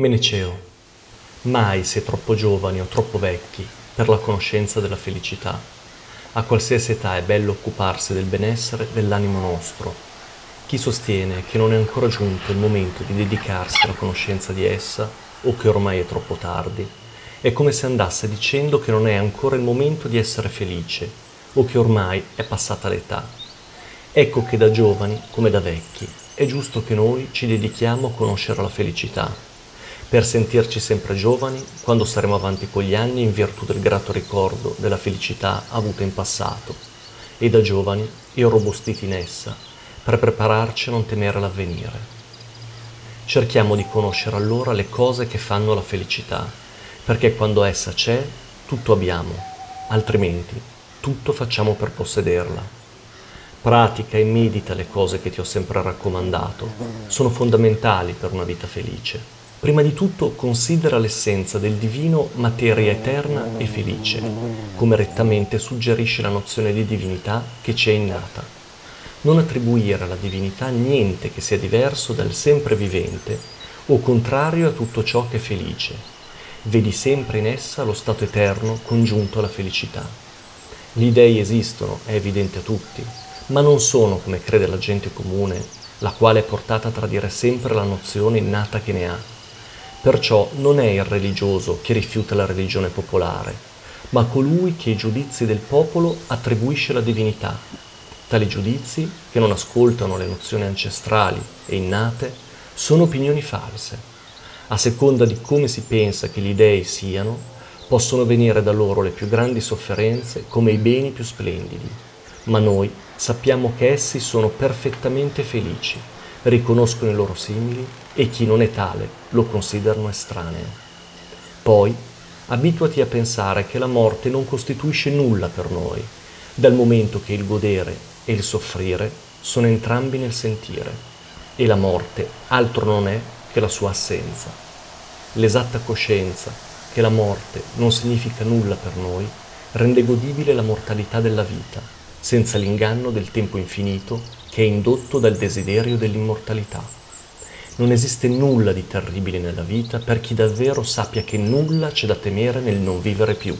Meneceo. Mai si è troppo giovani o troppo vecchi per la conoscenza della felicità. A qualsiasi età è bello occuparsi del benessere dell'animo nostro. Chi sostiene che non è ancora giunto il momento di dedicarsi alla conoscenza di essa, o che ormai è troppo tardi, è come se andasse dicendo che non è ancora il momento di essere felice, o che ormai è passata l'età. Ecco che da giovani, come da vecchi, è giusto che noi ci dedichiamo a conoscere la felicità, per sentirci sempre giovani quando saremo avanti con gli anni in virtù del grato ricordo della felicità avuta in passato, e da giovani e robustiti in essa, per prepararci a non temere l'avvenire. Cerchiamo di conoscere allora le cose che fanno la felicità, perché quando essa c'è, tutto abbiamo, altrimenti tutto facciamo per possederla. Pratica e medita le cose che ti ho sempre raccomandato, sono fondamentali per una vita felice. Prima di tutto considera l'essenza del divino materia eterna e felice, come rettamente suggerisce la nozione di divinità che ci è innata. Non attribuire alla divinità niente che sia diverso dal sempre vivente o contrario a tutto ciò che è felice. Vedi sempre in essa lo stato eterno congiunto alla felicità. Gli dèi esistono, è evidente a tutti, ma non sono, come crede la gente comune, la quale è portata a tradire sempre la nozione innata che ne ha. Perciò non è il religioso che rifiuta la religione popolare, ma colui che ai giudizi del popolo attribuisce la divinità. Tali giudizi, che non ascoltano le nozioni ancestrali e innate, sono opinioni false. A seconda di come si pensa che gli dèi siano, possono venire da loro le più grandi sofferenze come i beni più splendidi, ma noi sappiamo che essi sono perfettamente felici, riconoscono i loro simili e chi non è tale lo considerano estraneo. Poi, abituati a pensare che la morte non costituisce nulla per noi, dal momento che il godere e il soffrire sono entrambi nel sentire, e la morte altro non è che la sua assenza. L'esatta coscienza che la morte non significa nulla per noi rende godibile la mortalità della vita, senza l'inganno del tempo infinito che è indotto dal desiderio dell'immortalità. Non esiste nulla di terribile nella vita per chi davvero sappia che nulla c'è da temere nel non vivere più.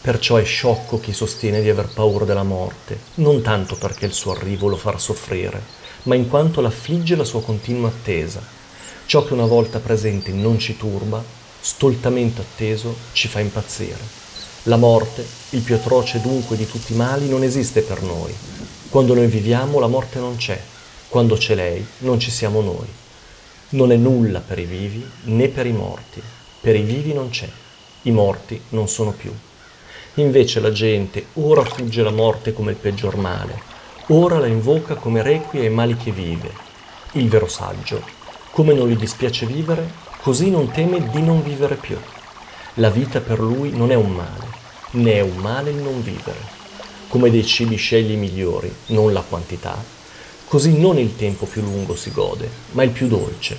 Perciò è sciocco chi sostiene di aver paura della morte, non tanto perché il suo arrivo lo farà soffrire, ma in quanto l'affligge la sua continua attesa. Ciò che una volta presente non ci turba, stoltamente atteso, ci fa impazzire. La morte, il più atroce dunque di tutti i mali, non esiste per noi. Quando noi viviamo la morte non c'è, quando c'è lei non ci siamo noi. Non è nulla per i vivi né per i morti, per i vivi non c'è, i morti non sono più. Invece la gente ora fugge la morte come il peggior male, ora la invoca come requie ai mali che vive. Il vero saggio, come non gli dispiace vivere, così non teme di non vivere più. La vita per lui non è un male, né è un male il non vivere. Come dei cibi scegli i migliori, non la quantità, così non il tempo più lungo si gode, ma il più dolce.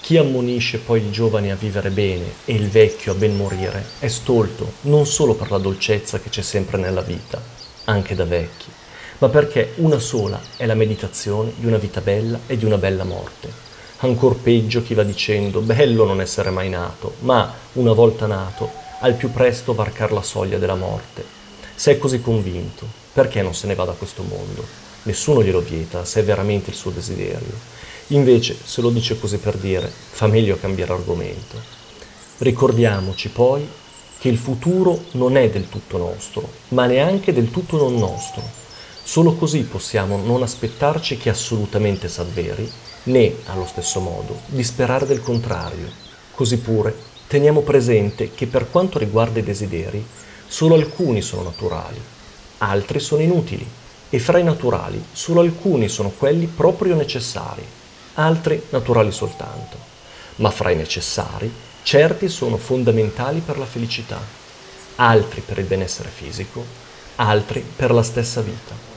Chi ammonisce poi il giovane a vivere bene e il vecchio a ben morire è stolto non solo per la dolcezza che c'è sempre nella vita, anche da vecchi, ma perché una sola è la meditazione di una vita bella e di una bella morte. Ancor peggio chi va dicendo «bello non essere mai nato», ma, una volta nato, al più presto varcar la soglia della morte. Se è così convinto, perché non se ne va da questo mondo? Nessuno glielo vieta, se è veramente il suo desiderio. Invece, se lo dice così per dire, fa meglio cambiare argomento. Ricordiamoci poi che il futuro non è del tutto nostro, ma neanche del tutto non nostro. Solo così possiamo non aspettarci che assolutamente s'avveri, né, allo stesso modo, disperare del contrario. Così pure, teniamo presente che per quanto riguarda i desideri, solo alcuni sono naturali, altri sono inutili, e fra i naturali solo alcuni sono quelli proprio necessari, altri naturali soltanto. Ma fra i necessari, certi sono fondamentali per la felicità, altri per il benessere fisico, altri per la stessa vita.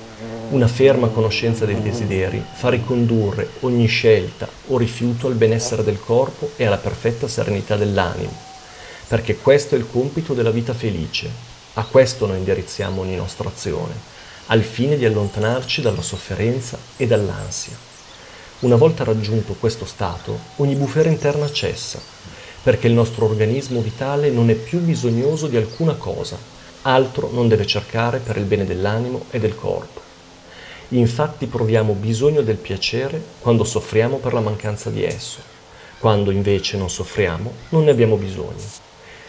Una ferma conoscenza dei desideri fa ricondurre ogni scelta o rifiuto al benessere del corpo e alla perfetta serenità dell'animo, perché questo è il compito della vita felice. A questo noi indirizziamo ogni nostra azione, al fine di allontanarci dalla sofferenza e dall'ansia. Una volta raggiunto questo stato, ogni bufera interna cessa, perché il nostro organismo vitale non è più bisognoso di alcuna cosa, altro non deve cercare per il bene dell'animo e del corpo. Infatti proviamo bisogno del piacere quando soffriamo per la mancanza di esso, quando invece non soffriamo non ne abbiamo bisogno.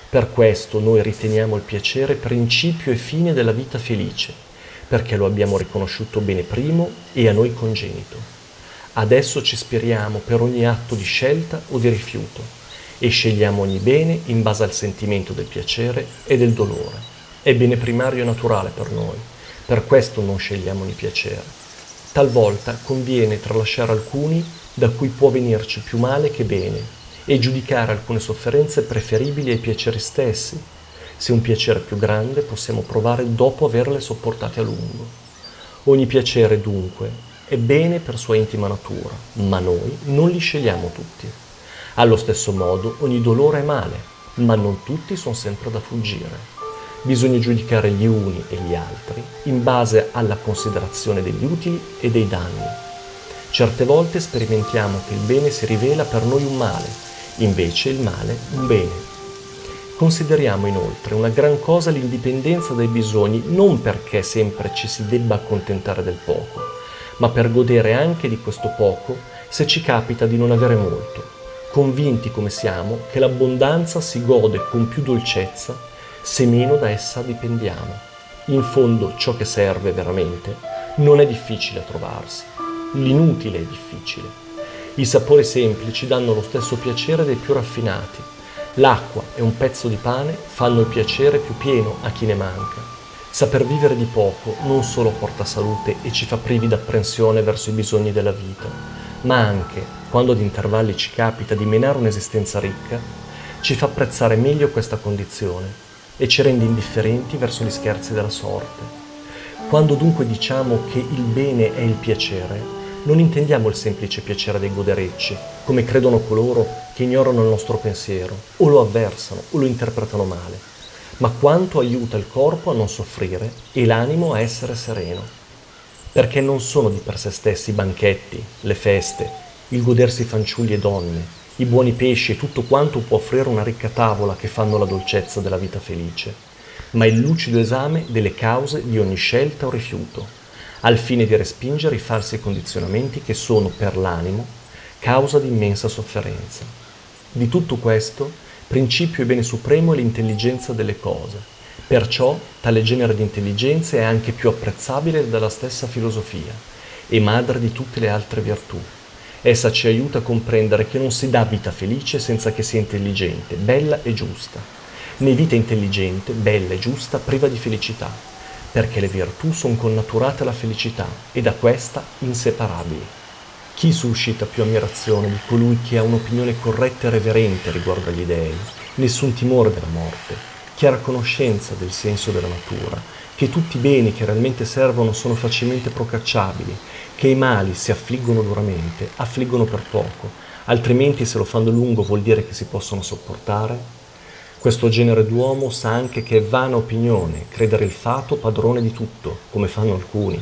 Per questo noi riteniamo il piacere principio e fine della vita felice, perché lo abbiamo riconosciuto bene primo e a noi congenito. Adesso ci ispiriamo per ogni atto di scelta o di rifiuto e scegliamo ogni bene in base al sentimento del piacere e del dolore. È bene primario e naturale per noi, per questo non scegliamo ogni piacere. Talvolta conviene tralasciare alcuni da cui può venirci più male che bene, e giudicare alcune sofferenze preferibili ai piaceri stessi, se un piacere più grande possiamo provare dopo averle sopportate a lungo. Ogni piacere, dunque, è bene per sua intima natura, ma noi non li scegliamo tutti. Allo stesso modo, ogni dolore è male, ma non tutti sono sempre da fuggire. Bisogna giudicare gli uni e gli altri in base alla considerazione degli utili e dei danni. Certe volte sperimentiamo che il bene si rivela per noi un male, invece il male un bene. Consideriamo inoltre una gran cosa l'indipendenza dai bisogni, non perché sempre ci si debba accontentare del poco, ma per godere anche di questo poco se ci capita di non avere molto, convinti come siamo che l'abbondanza si gode con più dolcezza se meno da essa dipendiamo. In fondo ciò che serve veramente non è difficile a trovarsi, l'inutile è difficile. I sapori semplici danno lo stesso piacere dei più raffinati. L'acqua e un pezzo di pane fanno il piacere più pieno a chi ne manca. Saper vivere di poco non solo porta salute e ci fa privi d'apprensione verso i bisogni della vita, ma anche, quando ad intervalli ci capita di menare un'esistenza ricca, ci fa apprezzare meglio questa condizione e ci rende indifferenti verso gli scherzi della sorte. Quando dunque diciamo che il bene è il piacere, non intendiamo il semplice piacere dei goderecci, come credono coloro che ignorano il nostro pensiero, o lo avversano, o lo interpretano male, ma quanto aiuta il corpo a non soffrire e l'animo a essere sereno. Perché non sono di per sé stessi i banchetti, le feste, il godersi fanciulli e donne, i buoni pesci e tutto quanto può offrire una ricca tavola che fanno la dolcezza della vita felice, ma il lucido esame delle cause di ogni scelta o rifiuto, al fine di respingere i falsi condizionamenti che sono, per l'animo, causa di immensa sofferenza. Di tutto questo, principio e bene supremo è l'intelligenza delle cose. Perciò, tale genere di intelligenza è anche più apprezzabile della stessa filosofia e madre di tutte le altre virtù. Essa ci aiuta a comprendere che non si dà vita felice senza che sia intelligente, bella e giusta, né vita intelligente, bella e giusta, priva di felicità, perché le virtù sono connaturate alla felicità e da questa inseparabili. Chi suscita più ammirazione di colui che ha un'opinione corretta e reverente riguardo agli dèi, nessun timore della morte, chiara conoscenza del senso della natura, che tutti i beni che realmente servono sono facilmente procacciabili, che i mali, se affliggono duramente, affliggono per poco, altrimenti se lo fanno a lungo vuol dire che si possono sopportare? Questo genere d'uomo sa anche che è vana opinione credere il fato padrone di tutto, come fanno alcuni,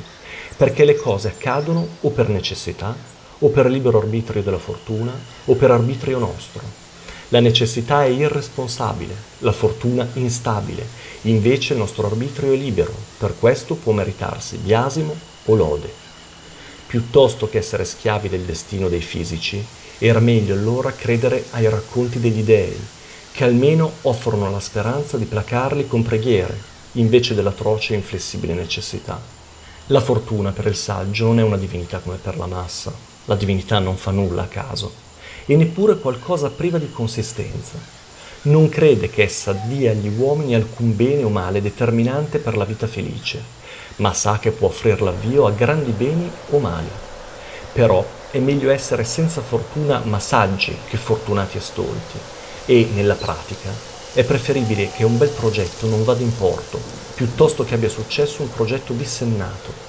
perché le cose accadono o per necessità, o per libero arbitrio della fortuna, o per arbitrio nostro. La necessità è irresponsabile, la fortuna instabile, invece il nostro arbitrio è libero, per questo può meritarsi biasimo o lode. Piuttosto che essere schiavi del destino dei fisici, era meglio allora credere ai racconti degli dèi, che almeno offrono la speranza di placarli con preghiere, invece dell'atroce e inflessibile necessità. La fortuna per il saggio non è una divinità come per la massa, la divinità non fa nulla a caso, e neppure qualcosa priva di consistenza. Non crede che essa dia agli uomini alcun bene o male determinante per la vita felice, ma sa che può offrire l'avvio a grandi beni o mali. Però è meglio essere senza fortuna ma saggi che fortunati e stolti, e, nella pratica, è preferibile che un bel progetto non vada in porto, piuttosto che abbia successo un progetto dissennato.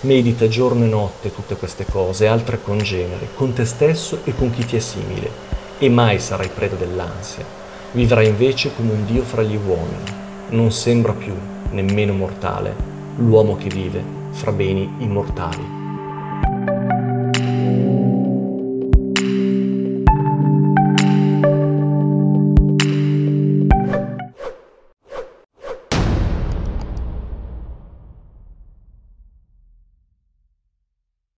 Medita giorno e notte tutte queste cose e altre congenere, con te stesso e con chi ti è simile, e mai sarai preda dell'ansia. Vivrai invece come un Dio fra gli uomini. Non sembra più, nemmeno mortale, l'uomo che vive fra beni immortali.